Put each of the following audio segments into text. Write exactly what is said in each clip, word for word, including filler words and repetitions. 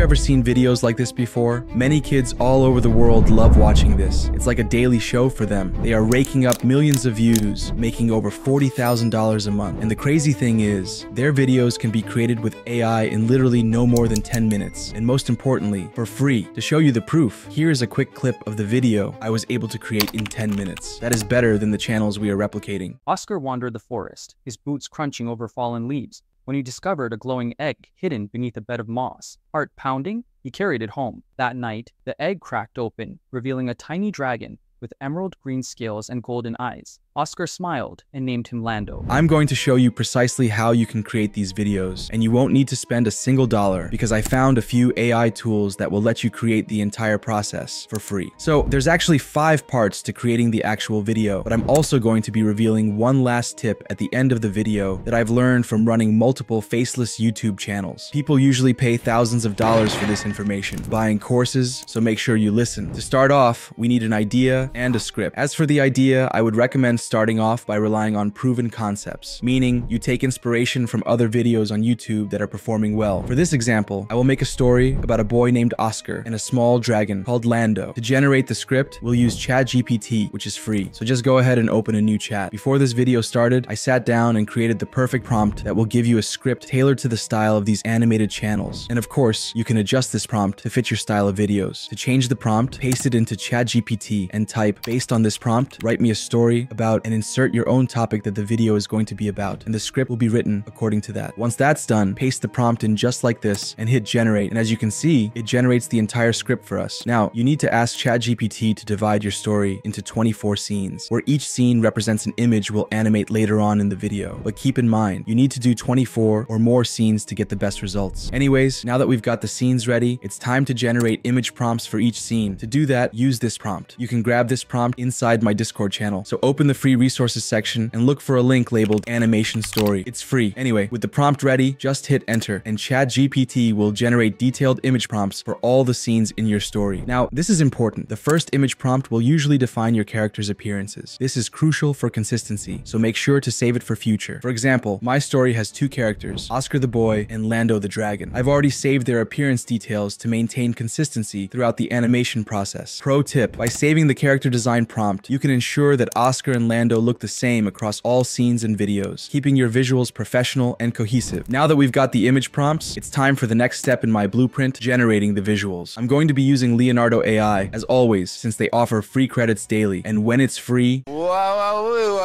you ever seen videos like this before? Many kids all over the world love watching this. It's like a daily show for them. They are raking up millions of views, making over forty thousand dollars a month. And the crazy thing is, their videos can be created with A I in literally no more than ten minutes. And most importantly, for free. To show you the proof, here is a quick clip of the video I was able to create in ten minutes. That is better than the channels we are replicating. Oscar wandered the forest, his boots crunching over fallen leaves, when he discovered a glowing egg hidden beneath a bed of moss. Heart pounding, he carried it home. That night, the egg cracked open, revealing a tiny dragon with emerald green scales and golden eyes. Oscar smiled and named him Lando. I'm going to show you precisely how you can create these videos, and you won't need to spend a single dollar because I found a few A I tools that will let you create the entire process for free. So there's actually five parts to creating the actual video, but I'm also going to be revealing one last tip at the end of the video that I've learned from running multiple faceless YouTube channels. People usually pay thousands of dollars for this information, buying courses, so make sure you listen. To start off, we need an idea and a script. As for the idea, I would recommend starting off by relying on proven concepts, meaning you take inspiration from other videos on YouTube that are performing well. For this example, I will make a story about a boy named Oscar and a small dragon called Lando. To generate the script, we'll use ChatGPT, which is free. So just go ahead and open a new chat. Before this video started, I sat down and created the perfect prompt that will give you a script tailored to the style of these animated channels. And of course, you can adjust this prompt to fit your style of videos. To change the prompt, paste it into ChatGPT and type, "Based on this prompt, write me a story about," and insert your own topic that the video is going to be about, and the script will be written according to that. Once that's done, paste the prompt in just like this and hit generate, and as you can see, it generates the entire script for us. Now, you need to ask ChatGPT to divide your story into twenty-four scenes, where each scene represents an image we'll animate later on in the video. But keep in mind, you need to do twenty-four or more scenes to get the best results. Anyways, now that we've got the scenes ready, it's time to generate image prompts for each scene. To do that, use this prompt. You can grab this prompt inside my Discord channel, so open the free resources section and look for a link labeled animation story. It's free. Anyway, with the prompt ready, just hit enter and ChatGPT will generate detailed image prompts for all the scenes in your story. Now, this is important. The first image prompt will usually define your character's appearances. This is crucial for consistency, so make sure to save it for future. For example, my story has two characters, Oscar the boy and Lando the dragon. I've already saved their appearance details to maintain consistency throughout the animation process. Pro tip: by saving the character design prompt, you can ensure that Oscar and Lando look the same across all scenes and videos, keeping your visuals professional and cohesive. Now that we've got the image prompts, it's time for the next step in my blueprint, generating the visuals. I'm going to be using Leonardo A I, as always, since they offer free credits daily, and when it's free... Wow,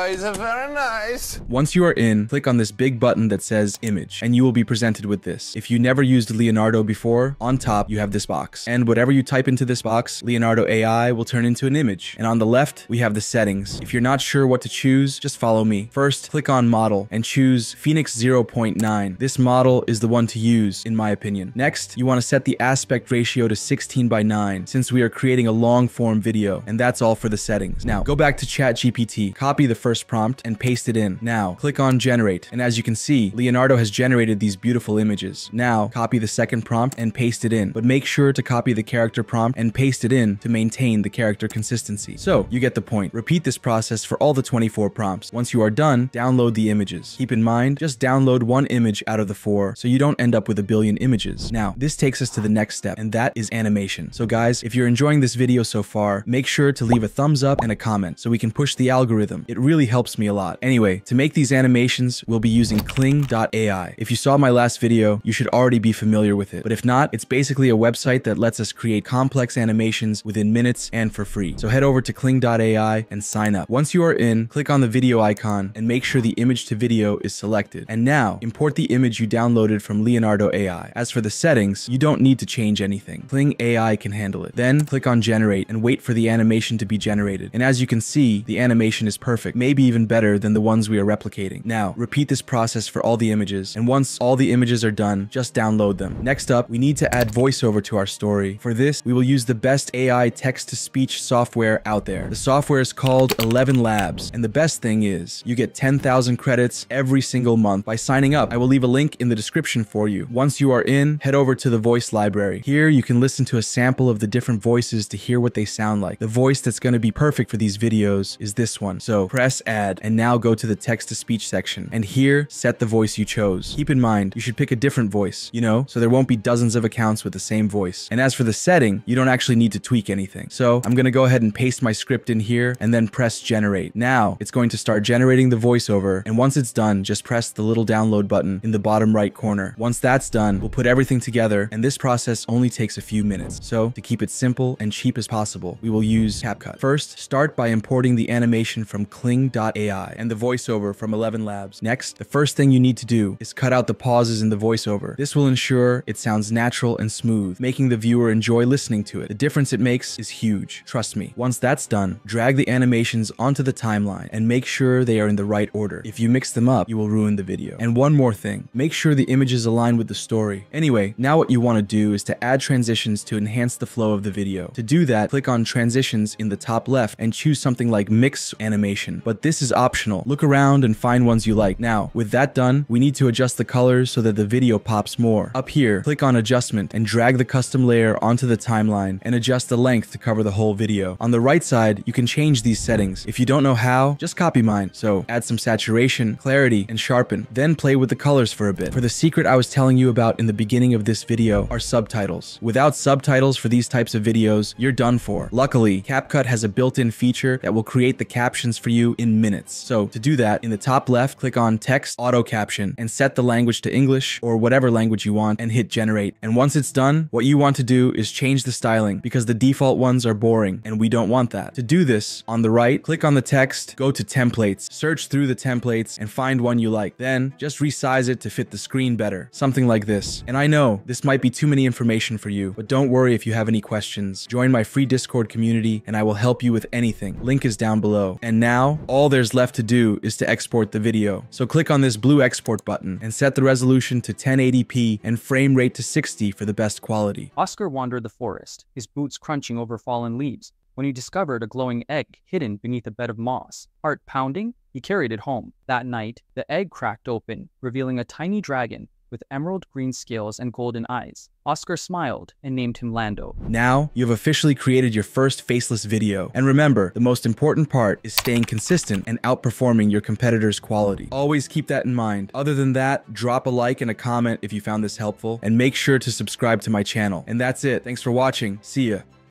it's very nice! Once you are in, click on this big button that says Image, and you will be presented with this. If you never used Leonardo before, on top you have this box. And whatever you type into this box, Leonardo A I will turn into an image. And on the left, we have the settings. If you're not sure what to choose, just follow me. First, click on model and choose Phoenix zero point nine. This model is the one to use, in my opinion. Next, you want to set the aspect ratio to sixteen by nine, since we are creating a long form video, and that's all for the settings. Now, go back to ChatGPT, copy the first prompt and paste it in. Now, click on generate, and as you can see, Leonardo has generated these beautiful images. Now, copy the second prompt and paste it in, but make sure to copy the character prompt and paste it in to maintain the character consistency. So, you get the point. Repeat this process for all all the twenty-four prompts. Once you are done, download the images. Keep in mind, just download one image out of the four so you don't end up with a billion images. Now, this takes us to the next step, and that is animation. So guys, if you're enjoying this video so far, make sure to leave a thumbs up and a comment so we can push the algorithm. It really helps me a lot. Anyway, to make these animations, we'll be using Kling A I. If you saw my last video, you should already be familiar with it. But if not, it's basically a website that lets us create complex animations within minutes and for free. So head over to Kling A I and sign up. Once you are in, click on the video icon and make sure the image to video is selected. And now, import the image you downloaded from Leonardo A I. As for the settings, you don't need to change anything. Kling A I can handle it. Then, click on generate and wait for the animation to be generated. And as you can see, the animation is perfect, maybe even better than the ones we are replicating. Now, repeat this process for all the images, and once all the images are done, just download them. Next up, we need to add voiceover to our story. For this, we will use the best A I text-to-speech software out there. The software is called ElevenLabs. Labs. And the best thing is, you get ten thousand credits every single month by signing up. I will leave a link in the description for you. Once you are in, head over to the voice library. Here, you can listen to a sample of the different voices to hear what they sound like. The voice that's going to be perfect for these videos is this one. So press add, and now go to the text-to-speech section. And here, set the voice you chose. Keep in mind, you should pick a different voice, you know, so there won't be dozens of accounts with the same voice. And as for the setting, you don't actually need to tweak anything. So I'm going to go ahead and paste my script in here and then press generate. Now it's going to start generating the voiceover. And once it's done, just press the little download button in the bottom right corner. Once that's done, we'll put everything together. And this process only takes a few minutes. So to keep it simple and cheap as possible, we will use CapCut. First, start by importing the animation from Kling dot A I and the voiceover from ElevenLabs. Next, the first thing you need to do is cut out the pauses in the voiceover. This will ensure it sounds natural and smooth, making the viewer enjoy listening to it. The difference it makes is huge, trust me. Once that's done, drag the animations onto the timeline and make sure they are in the right order. If you mix them up, you will ruin the video. And one more thing, make sure the images align with the story. Anyway, now what you want to do is to add transitions to enhance the flow of the video. To do that, click on transitions in the top left and choose something like mix animation, but this is optional. Look around and find ones you like. Now, with that done, we need to adjust the colors so that the video pops more. Up here, click on adjustment and drag the custom layer onto the timeline and adjust the length to cover the whole video. On the right side, you can change these settings. If you don't know how, just copy mine. So add some saturation, clarity, and sharpen, then play with the colors for a bit. For the secret I was telling you about in the beginning of this video are subtitles. Without subtitles for these types of videos, you're done for. Luckily, CapCut has a built-in feature that will create the captions for you in minutes. So to do that, in the top left, click on text auto caption and set the language to English or whatever language you want and hit generate. And once it's done, what you want to do is change the styling because the default ones are boring and we don't want that. To do this, on the right, click on the text, go to templates, search through the templates and find one you like. Then just resize it to fit the screen better, something like this. And I know this might be too many information for you, but don't worry if you have any questions. Join my free Discord community and I will help you with anything. Link is down below. And now all there's left to do is to export the video. So click on this blue export button and set the resolution to ten eighty p and frame rate to sixty for the best quality. Oscar wandered the forest, his boots crunching over fallen leaves, when he discovered a glowing egg hidden beneath a bed of moss. Heart pounding, he carried it home. That night, the egg cracked open, revealing a tiny dragon with emerald green scales and golden eyes. Oscar smiled and named him Lando. Now, you've officially created your first faceless video. And remember, the most important part is staying consistent and outperforming your competitors' quality. Always keep that in mind. Other than that, drop a like and a comment if you found this helpful, and make sure to subscribe to my channel. And that's it. Thanks for watching. See ya.